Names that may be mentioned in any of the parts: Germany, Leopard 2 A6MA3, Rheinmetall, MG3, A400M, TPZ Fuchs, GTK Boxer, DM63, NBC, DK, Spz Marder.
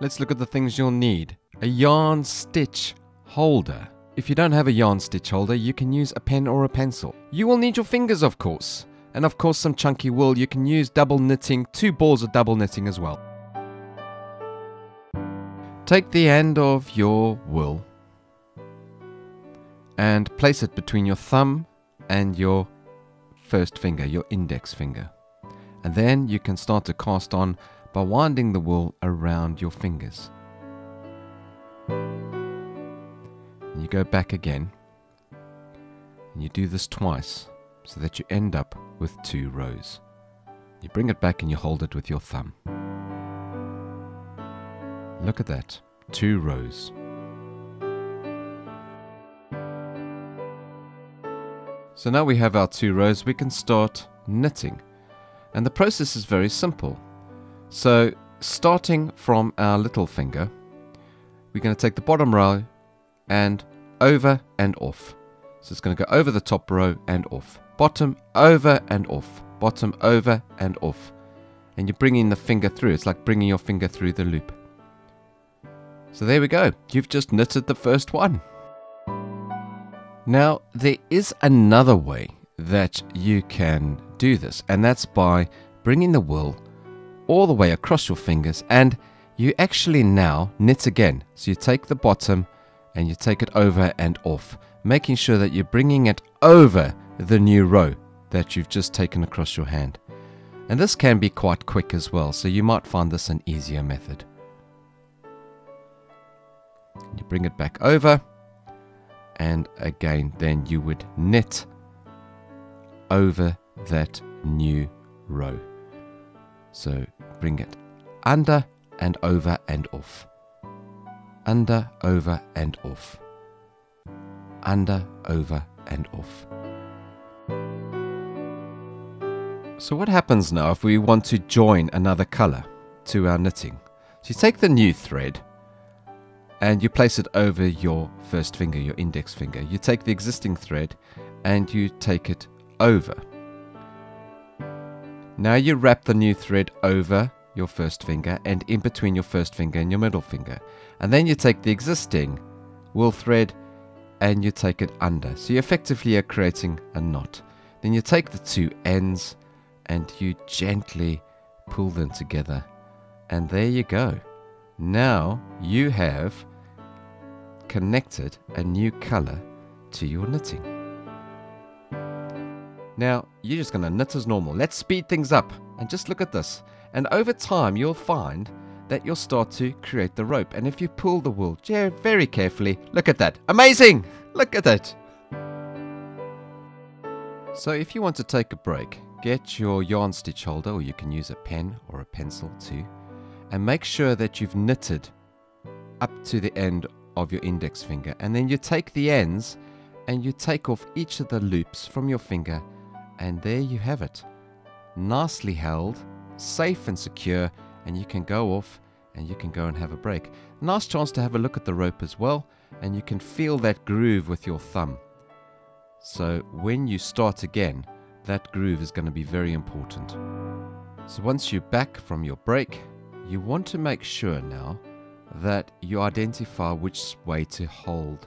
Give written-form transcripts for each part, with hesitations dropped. let's look at the things you'll need. A yarn stitch holder. If you don't have a yarn stitch holder, you can use a pen or a pencil. You will need your fingers, of course. And of course some chunky wool. You can use double knitting, 2 balls of double knitting as well. Take the end of your wool and place it between your thumb and your first finger, your index finger. And then you can start to cast on by winding the wool around your fingers. And you go back again, and you do this twice so that you end up with 2 rows. You bring it back and you hold it with your thumb. Look at that, 2 rows. So now we have our 2 rows, we can start knitting. And the process is very simple. So starting from our little finger, we're going to take the bottom row and over and off. So it's going to go over the top row and off. Bottom, over and off. Bottom, over and off. And you're bringing the finger through. It's like bringing your finger through the loop. So there we go. You've just knitted the first one. Now, there is another way that you can do this, and that's by bringing the wool all the way across your fingers, and you actually now knit again. So you take the bottom and you take it over and off, making sure that you're bringing it over the new row that you've just taken across your hand. And this can be quite quick as well, so you might find this an easier method. You bring it back over, and again then you would knit over that new row. So bring it under and over and off. Under, over and off. Under, over and off. So what happens now if we want to join another color to our knitting? So you take the new thread and you place it over your first finger, your index finger. You take the existing thread and you take it over. Now you wrap the new thread over your first finger and in between your first finger and your middle finger. And then you take the existing wool thread and you take it under. So you effectively are creating a knot. Then you take the 2 ends and you gently pull them together. And there you go. Now you have connected a new color to your knitting. Now you're just going to knit as normal. Let's speed things up and just look at this. And over time you'll find that you'll start to create the rope. And if you pull the wool very carefully, look at that. Amazing! Look at that. So if you want to take a break, get your yarn stitch holder, or you can use a pen or a pencil too. And make sure that you've knitted up to the end of your index finger. And then you take the ends and you take off each of the loops from your finger. And there you have it. Nicely held, safe and secure. And you can go off and you can go and have a break. Nice chance to have a look at the rope as well. And you can feel that groove with your thumb. So when you start again, that groove is going to be very important. So once you're back from your break, you want to make sure now that you identify which way to hold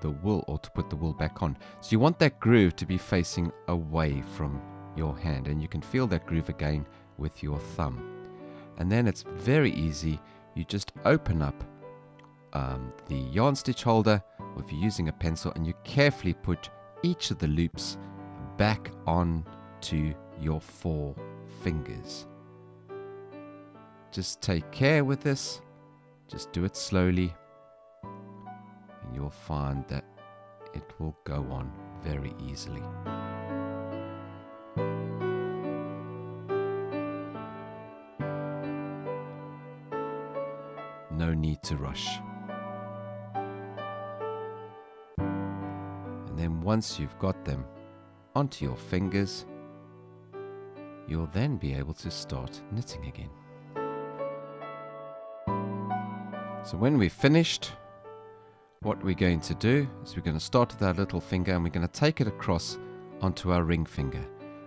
the wool or to put the wool back on. So you want that groove to be facing away from your hand, and you can feel that groove again with your thumb. And then it's very easy. You just open up the yarn stitch holder, or if you're using a pencil, and you carefully put each of the loops back on to your 4 fingers. Just take care with this, just do it slowly, and you'll find that it will go on very easily. No need to rush. And then once you've got them onto your fingers, you'll then be able to start knitting again. So when we've finished, what we're going to do is we're going to start with our little finger and we're going to take it across onto our ring finger.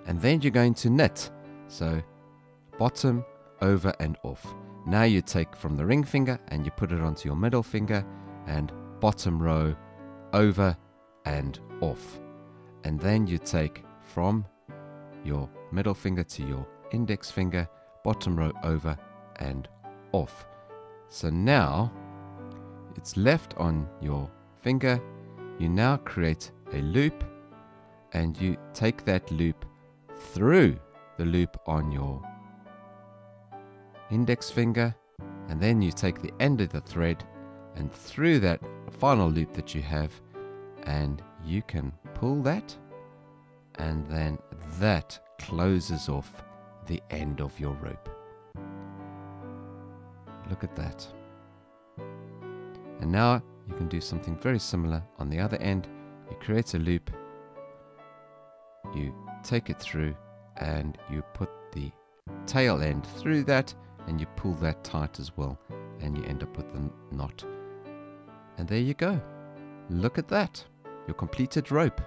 And then you're going to knit. So bottom, over and off. Now you take from the ring finger and you put it onto your middle finger and bottom row, over and off. And then you take from your middle finger to your index finger, bottom row, over and off. So now it's left on your finger. You now create a loop and you take that loop through the loop on your index finger, and then you take the end of the thread and through that final loop that you have, and you can pull that, and then that closes off the end of your rope. Look at that. And now you can do something very similar on the other end. You create a loop, you take it through, and you put the tail end through that, and you pull that tight as well, and you end up with the knot. And there you go. Look at that. Your completed rope.